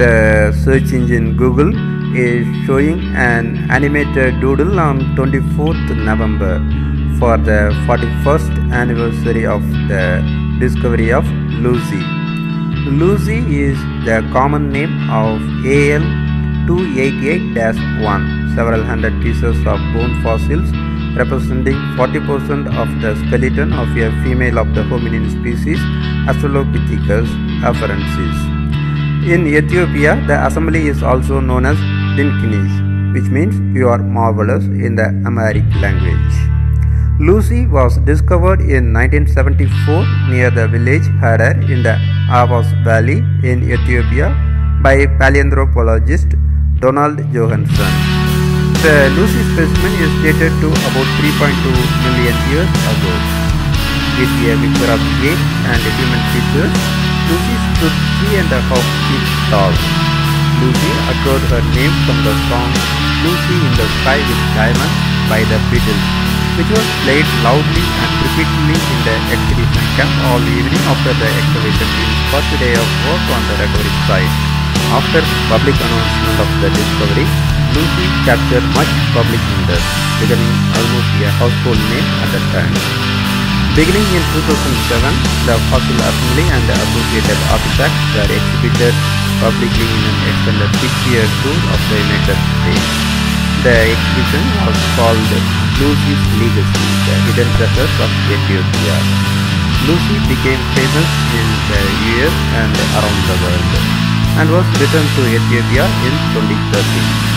the search engine Google is showing an animated doodle on 24th November for the 41st anniversary of the discovery of Lucy. Lucy is the common name of AL-288-1. Several hundred pieces of bone fossils representing 40% of the skeleton of a female of the hominin species Australopithecus afarensis. In Ethiopia, the assembly is also known as Dinkinish, which means "you are marvelous" in the Amharic language. Lucy was discovered in 1974 near the village Hadar in the Awash Valley in Ethiopia by paleanthropologist Donald Johanson. The Lucy specimen is dated to about 3.2 million years ago. With a mixture of ape and human features, Lucy stood 3.5 feet tall. Lucy acquired her name from the song "Lucy in the Sky with Diamonds" by the Beatles, which was played loudly and repeatedly in the expedition camp all evening after the excavation team's first day of work on the recovery site. After public announcement of the discovery, Lucy captured much public interest, becoming almost a household name at the time. Beginning in 2007, the fossil assembly and the associated artifacts were exhibited publicly in an extended 6-year tour of the United States. The exhibition was called "Lucy's Legacy: The Hidden Treasures of Ethiopia." Lucy became famous in the US and around the world, and was returned to Ethiopia in 2013.